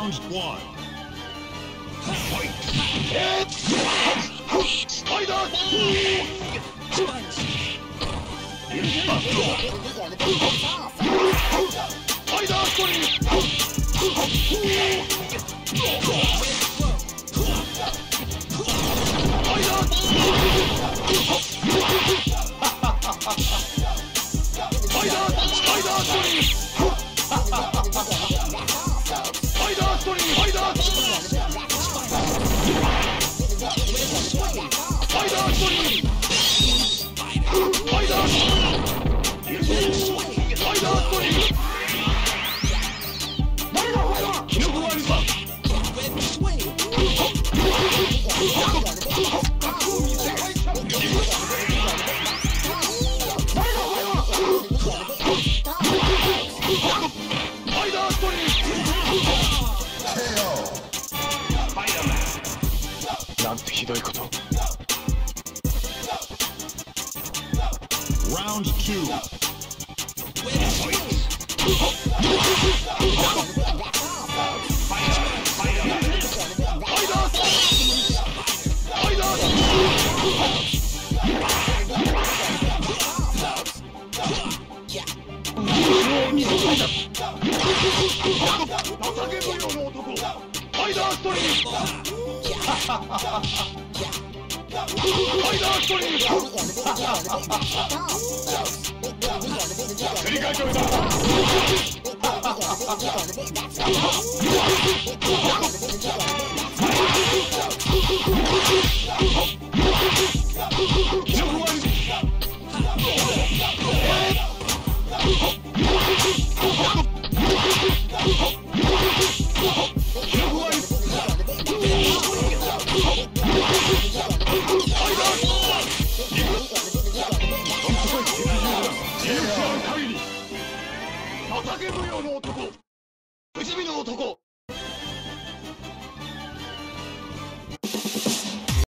Round one. Fight! Round two.